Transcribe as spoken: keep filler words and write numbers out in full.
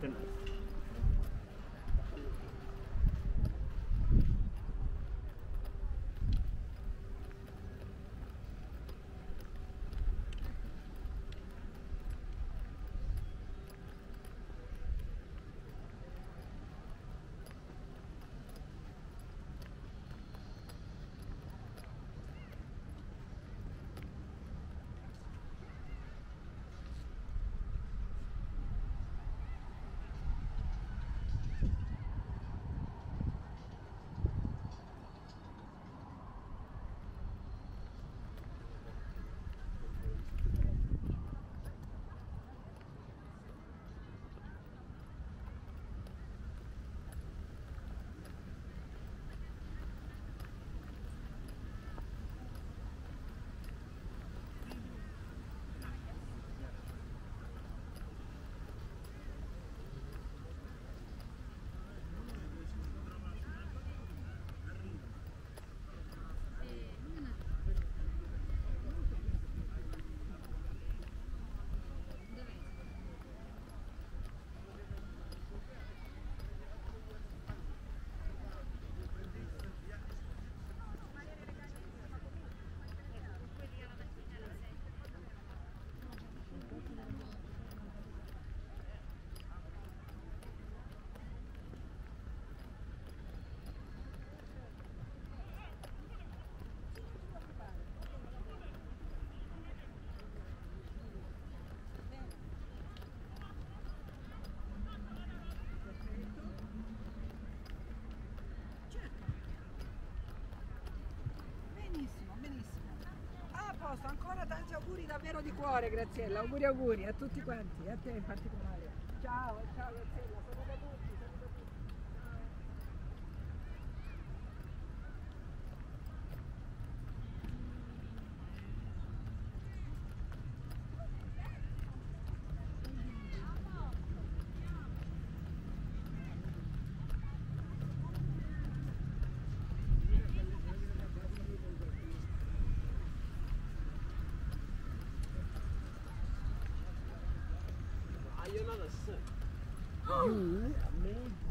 metterlo. Ancora tanti auguri davvero di cuore, Graziella, auguri auguri a tutti quanti, a te in particolare. Ciao, ciao Graziella, saluta a tutti. You're not a sick. Oh, mm-hmm. Yeah, man.